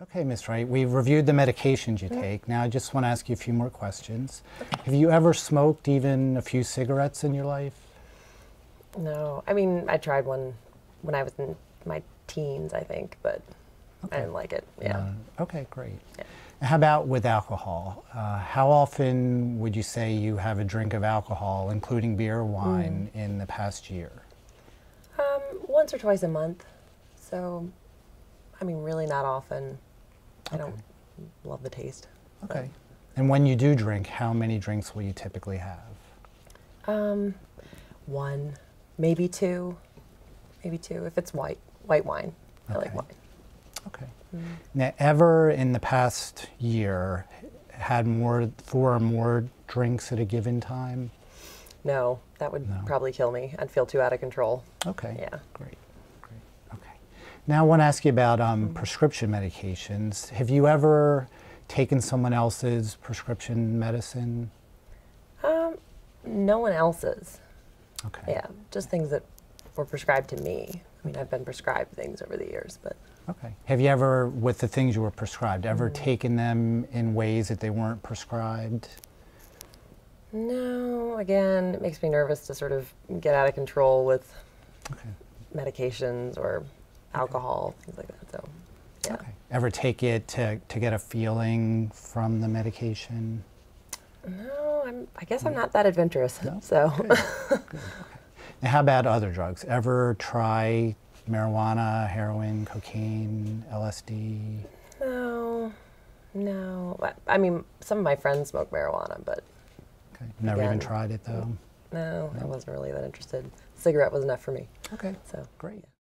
Okay, Ms. Wright, we've reviewed the medications you take. Now I just want to ask you a few more questions. Have you ever smoked even a few cigarettes in your life? No. I mean, I tried one when I was in my teens, I think, but I didn't like it. Yeah. Okay, great. Yeah. How about with alcohol? How often would you say you have a drink of alcohol, including beer or wine, in the past year? Once or twice a month. So, I mean, really not often. I don't love the taste. Okay. And when you do drink, how many drinks will you typically have? One, maybe two. Maybe two if it's white wine. Okay. I like wine. Okay. Now, ever in the past year had four or more drinks at a given time? No, that would probably kill me. I'd feel too out of control. Okay. Yeah. Great. Now I want to ask you about prescription medications. Have you ever taken someone else's prescription medicine? No one else's. Okay. Yeah, just things that were prescribed to me. I mean, I've been prescribed things over the years, but. Okay. Have you ever, with the things you were prescribed, ever taken them in ways that they weren't prescribed? No, again, it makes me nervous to sort of get out of control with medications or alcohol, things like that, so, yeah. Okay. Ever take it to get a feeling from the medication? No, I guess I'm not that adventurous, so. Good. Good. Okay. Now, how about other drugs? Ever try marijuana, heroin, cocaine, LSD? No. I mean, some of my friends smoke marijuana, but. Okay. Never even tried it, though? No, I wasn't really that interested. Cigarette was enough for me. Okay, so great. Yeah.